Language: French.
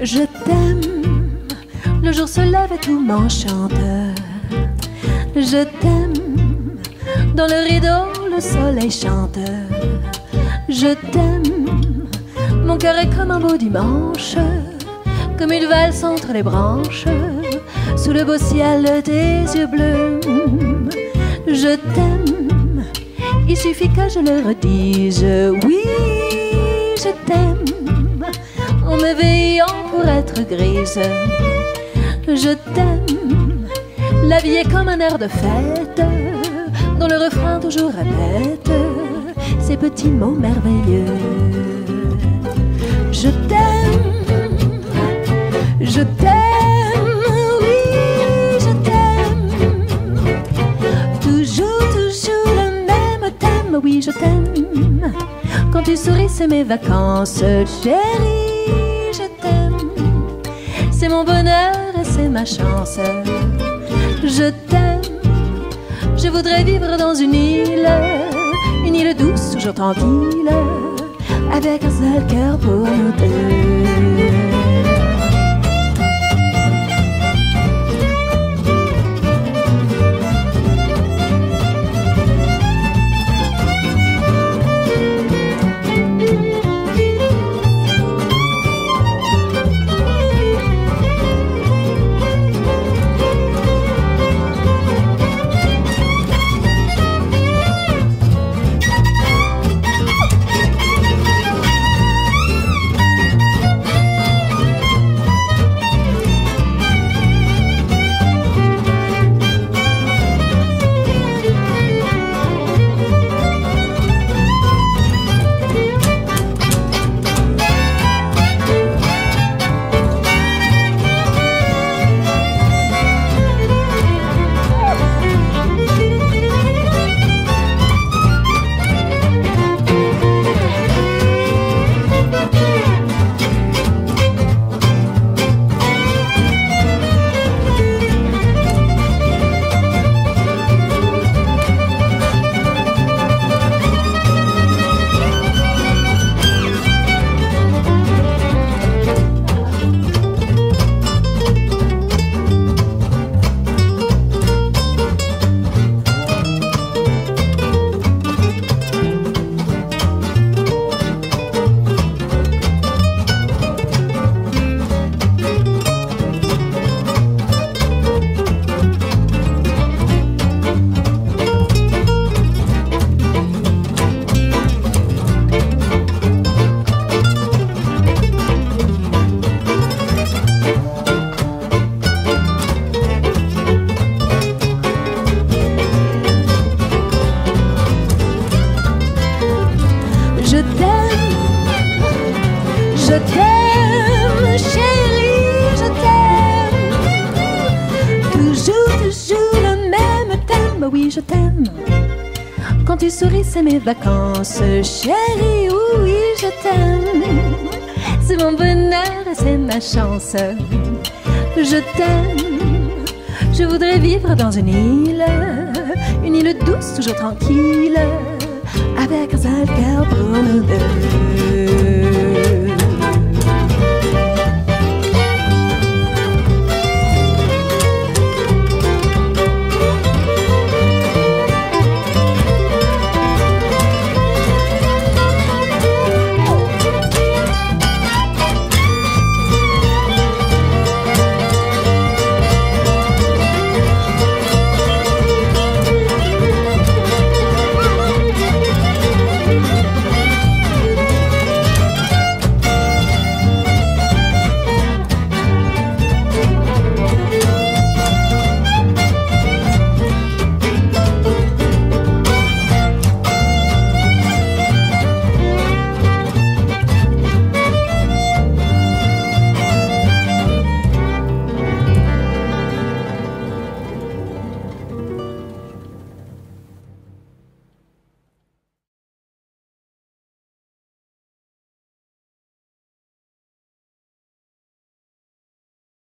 Je t'aime, le jour se lève et tout m'enchante. Je t'aime, dans le rideau le soleil chante. Je t'aime, mon cœur est comme un beau dimanche, comme une valse entre les branches, sous le beau ciel de tes yeux bleus. Je t'aime, il suffit que je le redise. Oui, je t'aime, en m'éveillant pour être grise. Je t'aime, la vie est comme un air de fête, dont le refrain toujours répète ces petits mots merveilleux. Je t'aime. Je t'aime, oui, je t'aime. Toujours, toujours le même thème, oui, je t'aime. Quand tu souris, c'est mes vacances, chérie, je t'aime. C'est mon bonheur et c'est ma chance. Je t'aime, je voudrais vivre dans une île douce, toujours tranquille, avec un seul cœur pour nous deux. Je t'aime, chérie, je t'aime. Toujours, toujours le même thème, oui, je t'aime. Quand tu souris, c'est mes vacances, chérie, oui, je t'aime. C'est mon bonheur et c'est ma chance. Je t'aime, je voudrais vivre dans une île douce, toujours tranquille, avec un seul cœur pour nous deux.